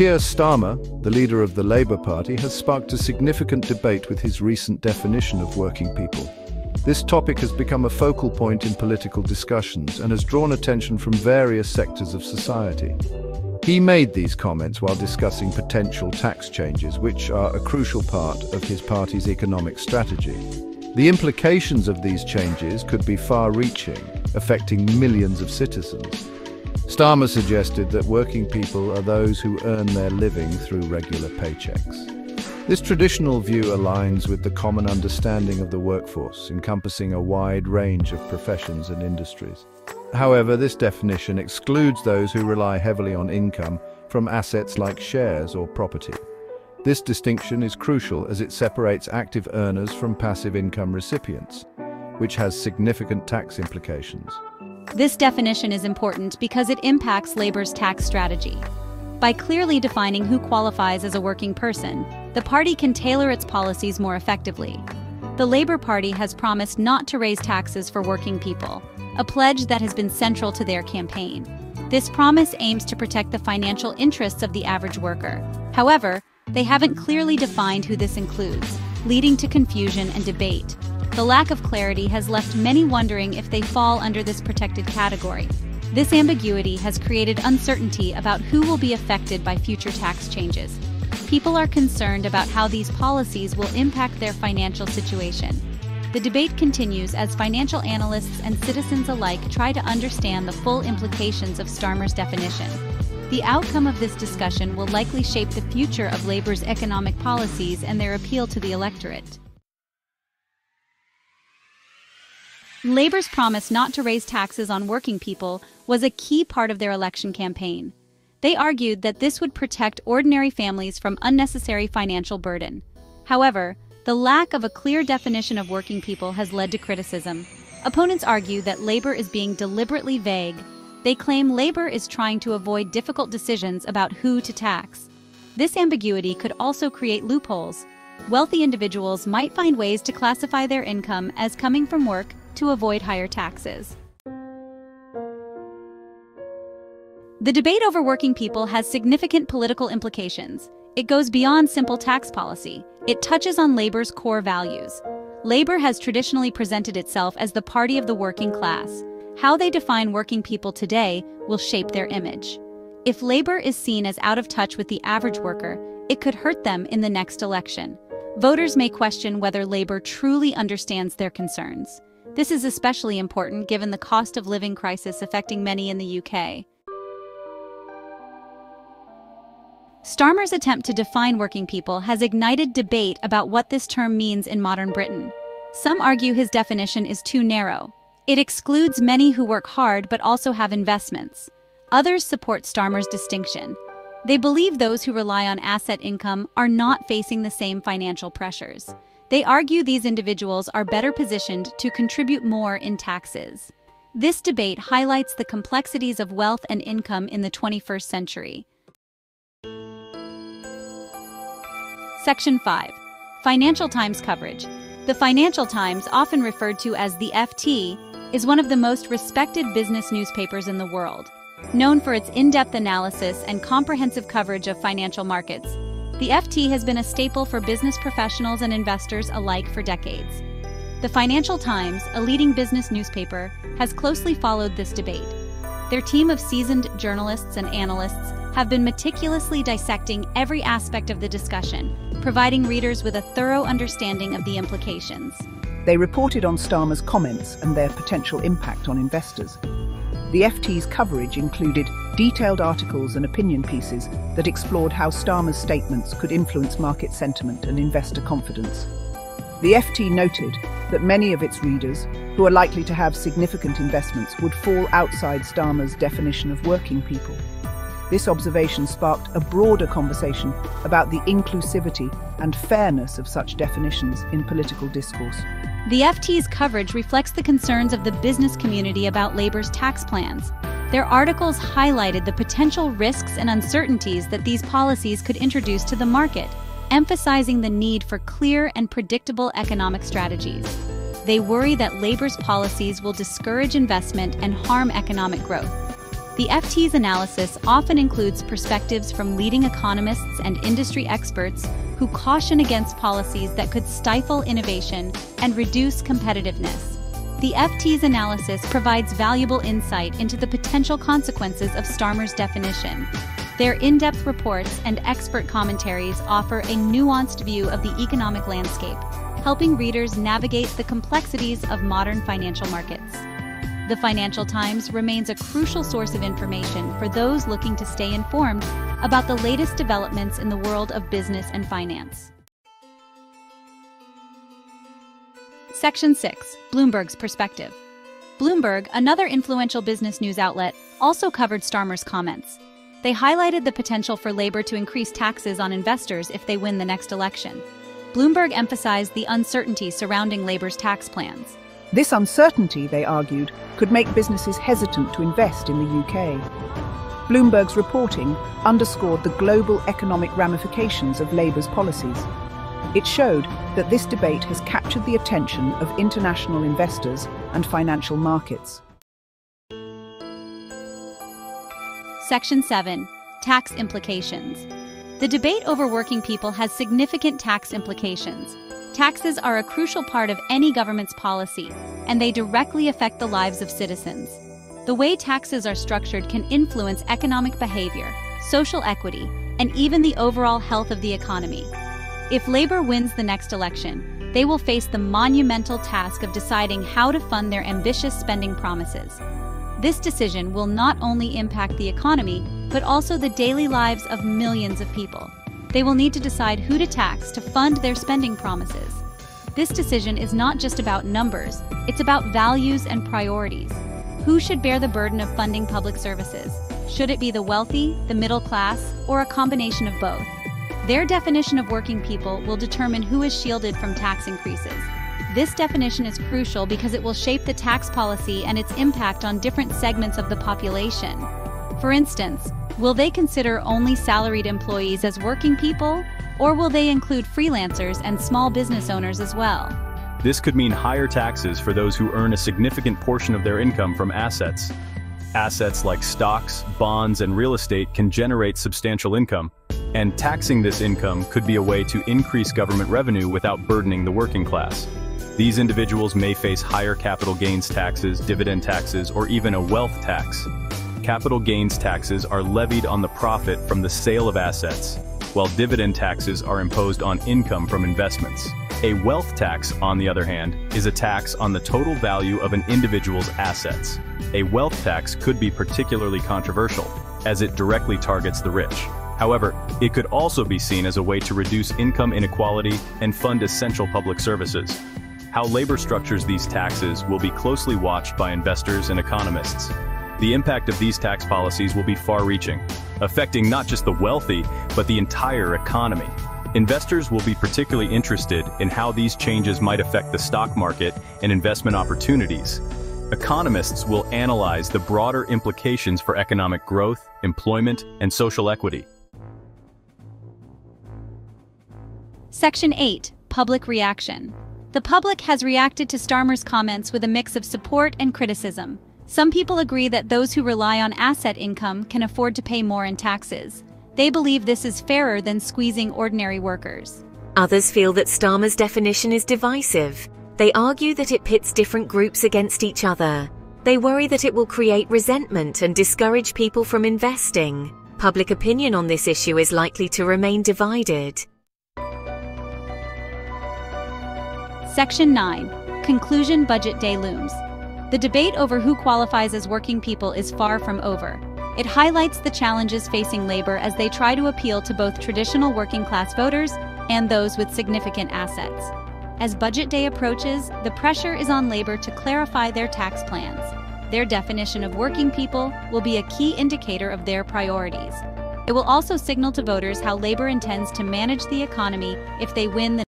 Keir Starmer, the leader of the Labour Party, has sparked a significant debate with his recent definition of working people. This topic has become a focal point in political discussions and has drawn attention from various sectors of society. He made these comments while discussing potential tax changes, which are a crucial part of his party's economic strategy. The implications of these changes could be far-reaching, affecting millions of citizens. Starmer suggested that working people are those who earn their living through regular paychecks. This traditional view aligns with the common understanding of the workforce, encompassing a wide range of professions and industries. However, this definition excludes those who rely heavily on income from assets like shares or property. This distinction is crucial as it separates active earners from passive income recipients, which has significant tax implications. This definition is important because it impacts Labour's tax strategy. By clearly defining who qualifies as a working person, the party can tailor its policies more effectively. The Labour Party has promised not to raise taxes for working people, a pledge that has been central to their campaign. This promise aims to protect the financial interests of the average worker. However, they haven't clearly defined who this includes, leading to confusion and debate. The lack of clarity has left many wondering if they fall under this protected category. This ambiguity has created uncertainty about who will be affected by future tax changes. People are concerned about how these policies will impact their financial situation. The debate continues as financial analysts and citizens alike try to understand the full implications of Starmer's definition. The outcome of this discussion will likely shape the future of Labour's economic policies and their appeal to the electorate. Labour's promise not to raise taxes on working people was a key part of their election campaign. They argued that this would protect ordinary families from unnecessary financial burden. However, the lack of a clear definition of working people has led to criticism. Opponents argue that Labour is being deliberately vague. They claim Labour is trying to avoid difficult decisions about who to tax. This ambiguity could also create loopholes. Wealthy individuals might find ways to classify their income as coming from work to avoid higher taxes. The debate over working people has significant political implications. It goes beyond simple tax policy. It touches on Labour's core values. Labour has traditionally presented itself as the party of the working class. How they define working people today will shape their image. If Labour is seen as out of touch with the average worker, it could hurt them in the next election. Voters may question whether Labour truly understands their concerns. This is especially important given the cost of living crisis affecting many in the UK. Starmer's attempt to define working people has ignited debate about what this term means in modern Britain. Some argue his definition is too narrow. It excludes many who work hard but also have investments. Others support Starmer's distinction. They believe those who rely on asset income are not facing the same financial pressures. They argue these individuals are better positioned to contribute more in taxes. This debate highlights the complexities of wealth and income in the 21st century. Section 5. Financial Times coverage. The Financial Times, often referred to as the FT, is one of the most respected business newspapers in the world. Known for its in-depth analysis and comprehensive coverage of financial markets, the FT has been a staple for business professionals and investors alike for decades. The Financial Times, a leading business newspaper, has closely followed this debate. Their team of seasoned journalists and analysts have been meticulously dissecting every aspect of the discussion, providing readers with a thorough understanding of the implications. They reported on Starmer's comments and their potential impact on investors. The FT's coverage included detailed articles and opinion pieces that explored how Starmer's statements could influence market sentiment and investor confidence. The FT noted that many of its readers, who are likely to have significant investments, would fall outside Starmer's definition of working people. This observation sparked a broader conversation about the inclusivity and fairness of such definitions in political discourse. The FT's coverage reflects the concerns of the business community about Labour's tax plans. Their articles highlighted the potential risks and uncertainties that these policies could introduce to the market, emphasizing the need for clear and predictable economic strategies. They worry that Labour's policies will discourage investment and harm economic growth. The FT's analysis often includes perspectives from leading economists and industry experts who caution against policies that could stifle innovation and reduce competitiveness. The FT's analysis provides valuable insight into the potential consequences of Starmer's definition. Their in-depth reports and expert commentaries offer a nuanced view of the economic landscape, helping readers navigate the complexities of modern financial markets. The Financial Times remains a crucial source of information for those looking to stay informed about the latest developments in the world of business and finance. Section 6. Bloomberg's perspective. Bloomberg, another influential business news outlet, also covered Starmer's comments. They highlighted the potential for Labour to increase taxes on investors if they win the next election. Bloomberg emphasized the uncertainty surrounding Labour's tax plans. This uncertainty, they argued, could make businesses hesitant to invest in the UK. Bloomberg's reporting underscored the global economic ramifications of Labour's policies. It showed that this debate has captured the attention of international investors and financial markets. Section 7. Tax implications. The debate over working people has significant tax implications. Taxes are a crucial part of any government's policy, and they directly affect the lives of citizens. The way taxes are structured can influence economic behavior, social equity, and even the overall health of the economy. If Labour wins the next election, they will face the monumental task of deciding how to fund their ambitious spending promises. This decision will not only impact the economy, but also the daily lives of millions of people. They will need to decide who to tax to fund their spending promises. This decision is not just about numbers, it's about values and priorities. Who should bear the burden of funding public services? Should it be the wealthy, the middle class, or a combination of both? Their definition of working people will determine who is shielded from tax increases. This definition is crucial because it will shape the tax policy and its impact on different segments of the population. For instance, will they consider only salaried employees as working people, or will they include freelancers and small business owners as well? This could mean higher taxes for those who earn a significant portion of their income from assets. Assets like stocks, bonds, and real estate can generate substantial income, and taxing this income could be a way to increase government revenue without burdening the working class. These individuals may face higher capital gains taxes, dividend taxes, or even a wealth tax. Capital gains taxes are levied on the profit from the sale of assets, while dividend taxes are imposed on income from investments. A wealth tax, on the other hand, is a tax on the total value of an individual's assets. A wealth tax could be particularly controversial, as it directly targets the rich. However, it could also be seen as a way to reduce income inequality and fund essential public services. How Labour structures these taxes will be closely watched by investors and economists. The impact of these tax policies will be far-reaching, affecting not just the wealthy, but the entire economy. Investors will be particularly interested in how these changes might affect the stock market and investment opportunities. Economists will analyze the broader implications for economic growth, employment, and social equity. Section 8. Public reaction. The public has reacted to Starmer's comments with a mix of support and criticism. Some people agree that those who rely on asset income can afford to pay more in taxes. They believe this is fairer than squeezing ordinary workers. Others feel that Starmer's definition is divisive. They argue that it pits different groups against each other. They worry that it will create resentment and discourage people from investing. Public opinion on this issue is likely to remain divided. Section 9. Conclusion. Budget day looms. The debate over who qualifies as working people is far from over. It highlights the challenges facing Labour as they try to appeal to both traditional working-class voters and those with significant assets. As Budget Day approaches, the pressure is on Labour to clarify their tax plans. Their definition of working people will be a key indicator of their priorities. It will also signal to voters how Labour intends to manage the economy if they win the